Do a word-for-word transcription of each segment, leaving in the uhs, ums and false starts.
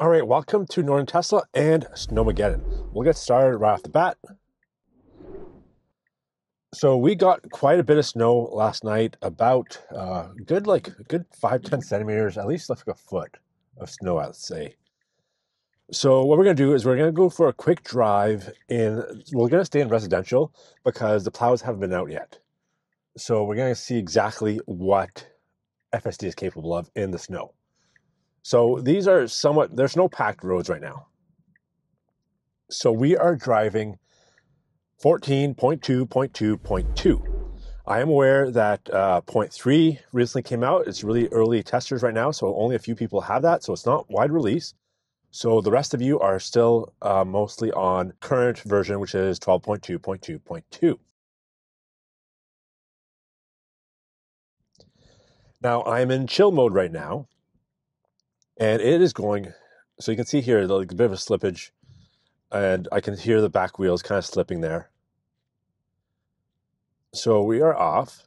All right, welcome to Northern Tesla and Snowmageddon. We'll get started right off the bat. So we got quite a bit of snow last night, about uh, good like a good five, ten centimeters, at least like a foot of snow, I'd say. So what we're gonna do is we're gonna go for a quick drive in. We're gonna stay in residential because the plows haven't been out yet. So we're gonna see exactly what F S D is capable of in the snow. So these are somewhat, they're snow-packed roads right now. So we are driving fourteen point two point two point two. I am aware that uh, point three recently came out. It's really early testers right now, so only a few people have that, so it's not wide release. So the rest of you are still uh, mostly on current version, which is twelve point two point two point two. Now I'm in chill mode right now. And it is going, so you can see here, like a bit of a slippage, and I can hear the back wheels kind of slipping there. So we are off.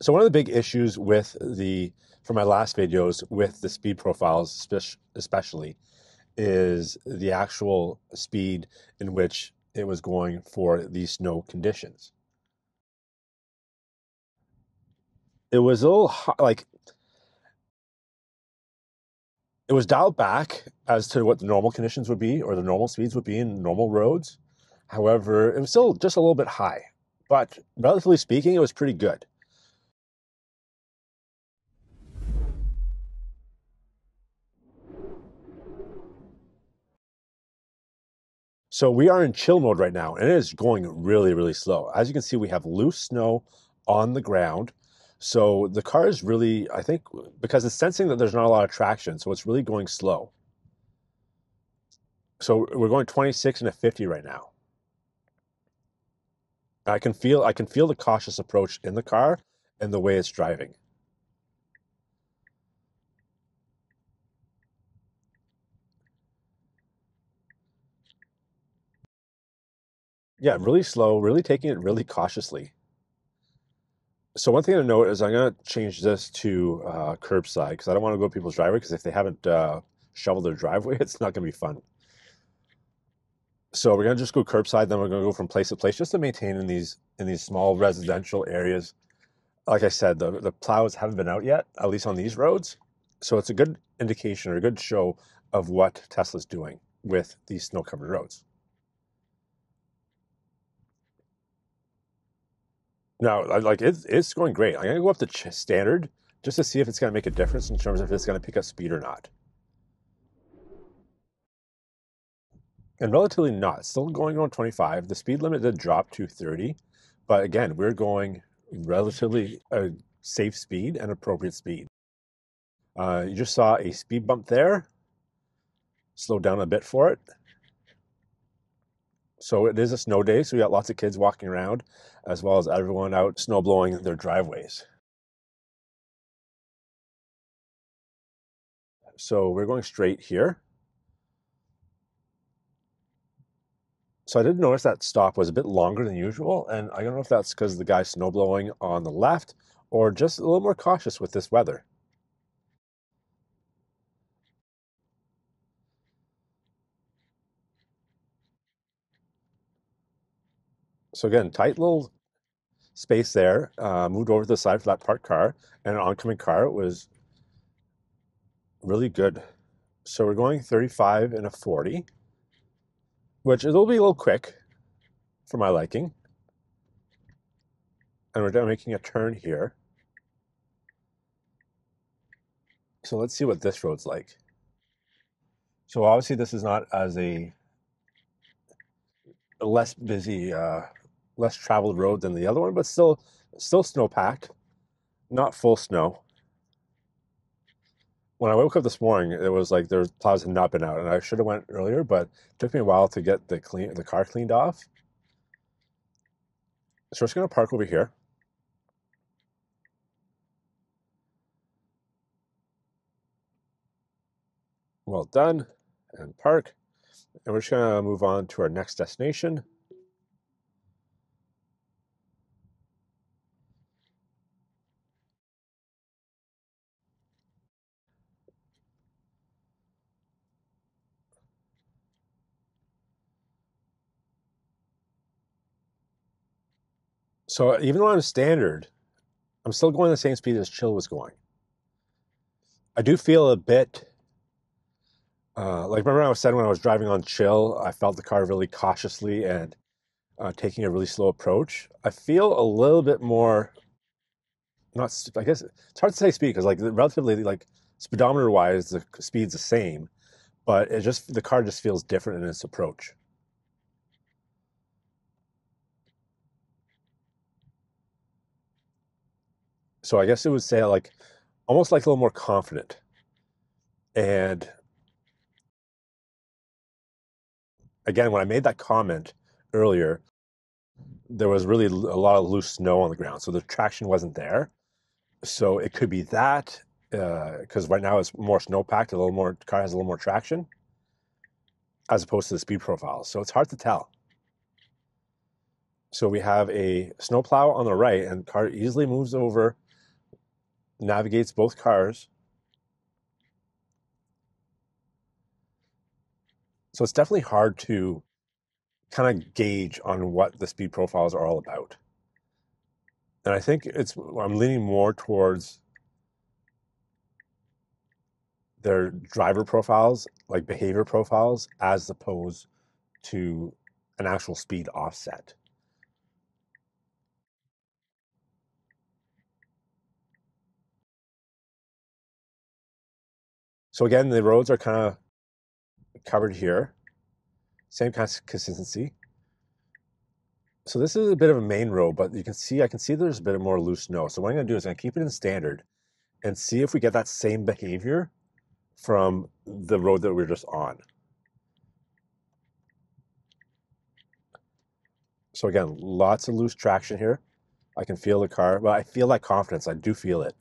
So one of the big issues with the, for my last videos, with the speed profiles especially, is the actual speed in which it was going for these snow conditions. It was a little hot, like it was dialed back as to what the normal conditions would be or the normal speeds would be in normal roads. However, it was still just a little bit high, but relatively speaking, it was pretty good. So we are in chill mode right now, and it is going really, really slow. As you can see, we have loose snow on the ground. So the car is really, I think, because it's sensing that there's not a lot of traction, so it's really going slow. So we're going twenty-six and a fifty right now. I can feel, I can feel the cautious approach in the car and the way it's driving. Yeah, really slow, really taking it really cautiously. So one thing to note is I'm going to change this to uh, curbside because I don't want to go to people's driveway, because if they haven't uh, shoveled their driveway, it's not going to be fun. So we're going to just go curbside, then we're going to go from place to place just to maintain in these in these small residential areas. Like I said, the, the plows haven't been out yet, at least on these roads. So it's a good indication or a good show of what Tesla's doing with these snow-covered roads. Now, like it's, it's going great. I'm going to go up to ch standard just to see if it's going to make a difference in terms of if it's going to pick up speed or not. And relatively not. Still going on twenty-five. The speed limit did drop to thirty. But again, we're going relatively uh, safe speed and appropriate speed. Uh, you just saw a speed bump there. Slowed down a bit for it. So it is a snow day, so we got lots of kids walking around, as well as everyone out snow blowing their driveways. So we're going straight here. So I did notice that stop was a bit longer than usual, and I don't know if that's because the guy's snow blowing on the left, or just a little more cautious with this weather. So again, tight little space there, uh, moved over to the side for that parked car, and an oncoming car. It was really good. So we're going thirty-five and a forty, which it'll be a little quick for my liking. And we're done making a turn here. So let's see what this road's like. So obviously this is not as a less busy, uh, less traveled road than the other one, but still, still snow-packed, not full snow. When I woke up this morning, it was like their plows had not been out, and I should have went earlier, but it took me a while to get the clean the car cleaned off. So we're just going to park over here. Well done, and park. And we're just going to move on to our next destination. So even though I'm standard, I'm still going the same speed as Chill was going. I do feel a bit... Uh, like, remember I said when I was driving on Chill, I felt the car really cautiously and uh, taking a really slow approach. I feel a little bit more... Not, I guess it's hard to say speed because, like, relatively, like, speedometer-wise, the speed's the same. But it just, the car just feels different in its approach. So I guess it would say, like, almost like a little more confident. And again, when I made that comment earlier, there was really a lot of loose snow on the ground. So the traction wasn't there. So it could be that, because uh, right now it's more snow-packed, a little more, the car has a little more traction, as opposed to the speed profile. So it's hard to tell. So we have a snowplow on the right, and the car easily moves over, navigates both cars. So it's definitely hard to kind of gauge on what the speed profiles are all about. And I think it's, I'm leaning more towards their driver profiles, like behavior profiles, as opposed to an actual speed offset. So again, the roads are kind of covered here. Same kind of consistency. So this is a bit of a main road, but you can see, I can see there's a bit more loose snow. So what I'm going to do is I'm going to keep it in standard and see if we get that same behavior from the road that we were just on. So again, lots of loose traction here. I can feel the car. Well, I feel that confidence. I do feel it.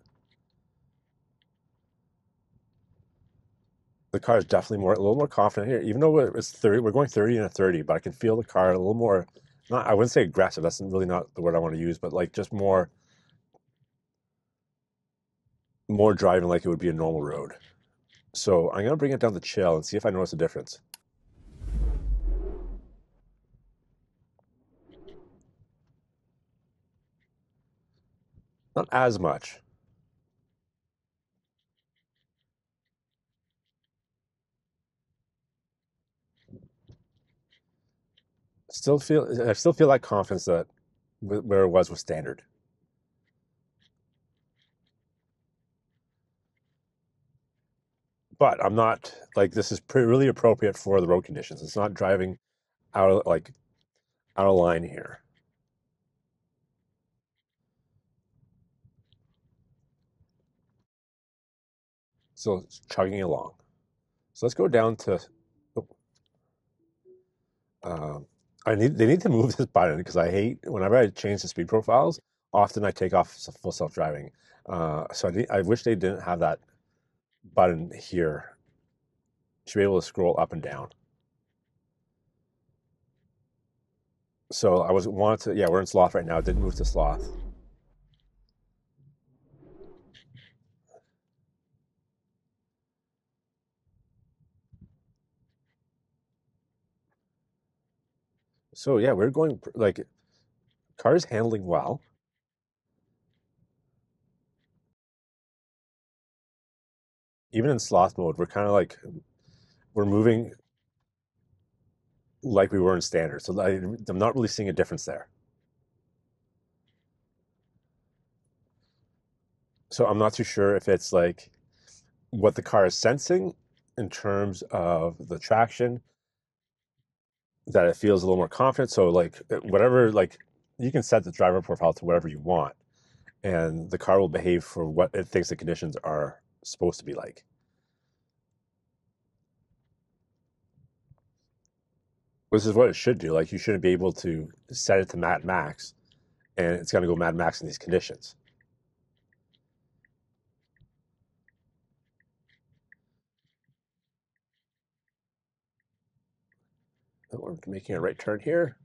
The car is definitely more, a little more confident here. Even though it's thirty, we're going thirty and a thirty, but I can feel the car a little more, not, I wouldn't say aggressive, that's really not the word I want to use, but like just more, more driving like it would be a normal road. So I'm going to bring it down to Chill and see if I notice a difference. Not as much. Still feel, I still feel that confidence that where it was was standard. But I'm not, like, this is pretty, really appropriate for the road conditions. It's not driving out of, like, out of line here. So it's chugging along. So let's go down to, oh, um, I need, they need to move this button because I hate, whenever I change the speed profiles, often I take off full self-driving. Uh, so I, need, I wish they didn't have that button here. You should be able to scroll up and down. So I was wanted to, yeah, we're in Sloth right now. It didn't move to Sloth. So yeah, we're going, like, car's handling well. Even in Sloth mode, we're kind of like, we're moving like we were in standard. So I, I'm not really seeing a difference there. So I'm not too sure if it's like what the car is sensing in terms of the traction, that it feels a little more confident. So like whatever, like you can set the driver profile to whatever you want and the car will behave for what it thinks the conditions are supposed to be like. This is what it should do. Like you shouldn't be able to set it to Mad Max and it's going to go Mad Max in these conditions. We're making a right turn here.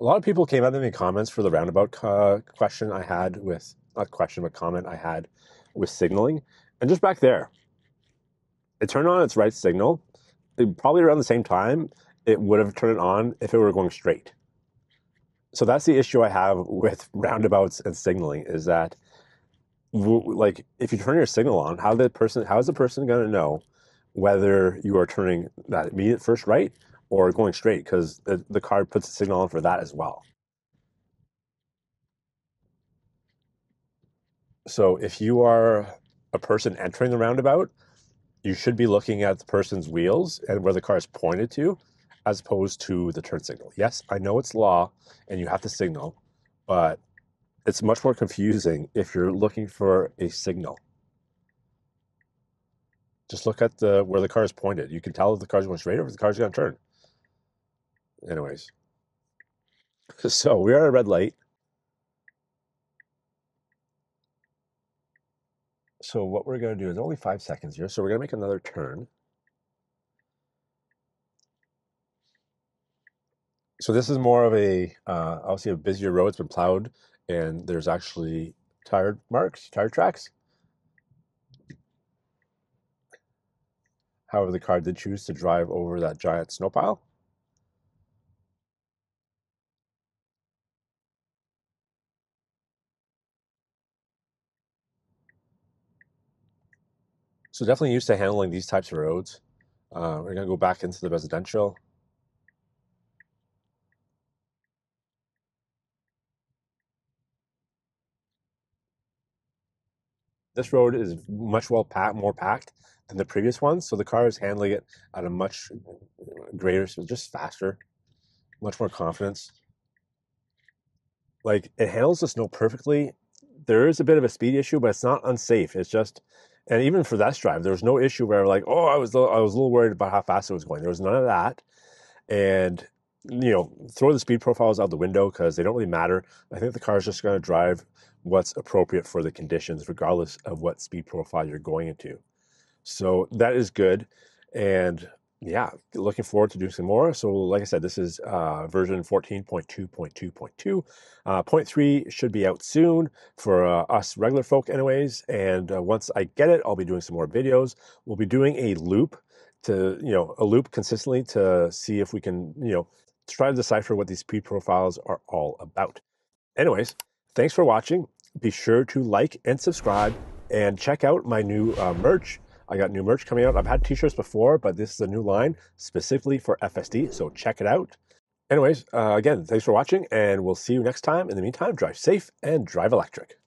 A lot of people came out in the comments for the roundabout uh, question I had with, not question, but comment I had with signaling. And just back there, it turned on its right signal. It, probably around the same time, it would have turned it on if it were going straight. So that's the issue I have with roundabouts and signaling, is that, like, if you turn your signal on, how the person, how is the person going to know whether you are turning that immediate first right or going straight? Because the, the car puts a signal on for that as well. So if you are a person entering the roundabout, you should be looking at the person's wheels and where the car is pointed to, as opposed to the turn signal. Yes, I know it's law and you have to signal, but it's much more confusing if you're looking for a signal. Just look at the where the car is pointed. You can tell if the car's going straight or if the car's going to turn. Anyways. So we are at a red light. So what we're going to do is only five seconds here. So we're going to make another turn. So this is more of a, uh, obviously a busier road. It's been plowed and there's actually tire marks, tire tracks. However, the car did choose to drive over that giant snow pile. So definitely used to handling these types of roads. Uh, we're gonna go back into the residential. This road is much well packed, more packed than the previous one. So the car is handling it at a much greater, so just faster, much more confidence. Like, it handles the snow perfectly. There is a bit of a speed issue, but it's not unsafe. It's just, and even for this drive, there was no issue where like, oh, I was, I was a little worried about how fast it was going. There was none of that. And, you know, throw the speed profiles out the window because they don't really matter. I think the car is just going to drive what's appropriate for the conditions, regardless of what speed profile you're going into. So that is good. And yeah, looking forward to doing some more. So like I said, this is uh, version fourteen point two point two point two. Uh, point three should be out soon for uh, us regular folk anyways. And uh, once I get it, I'll be doing some more videos. We'll be doing a loop to, you know, a loop consistently to see if we can, you know, try to decipher what these speed profiles are all about. Anyways, thanks for watching. Be sure to like and subscribe and check out my new uh, merch. I got new merch coming out. I've had t-shirts before, but this is a new line specifically for F S D, so check it out. Anyways, uh, again, thanks for watching, and we'll see you next time. In the meantime, drive safe and drive electric.